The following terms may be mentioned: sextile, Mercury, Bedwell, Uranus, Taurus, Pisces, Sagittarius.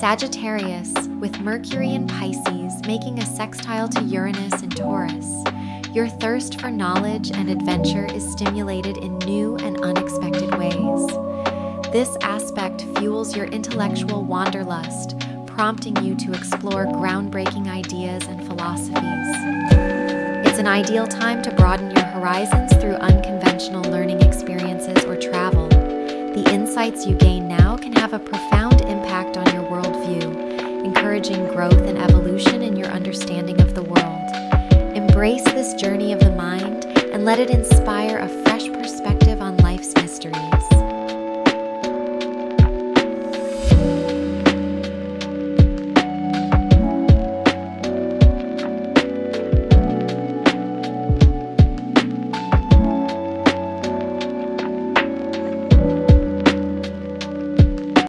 Sagittarius, with Mercury in Pisces making a sextile to Uranus and Taurus, your thirst for knowledge and adventure is stimulated in new and unexpected ways. This aspect fuels your intellectual wanderlust, prompting you to explore groundbreaking ideas and philosophies. It's an ideal time to broaden your horizons through unconventional learning experiences or travel. The insights you gain now can have a profound impact on your worldview, encouraging growth and evolution in your understanding of the world. Embrace this journey of the mind and let it inspire a fresh perspective on life's mysteries.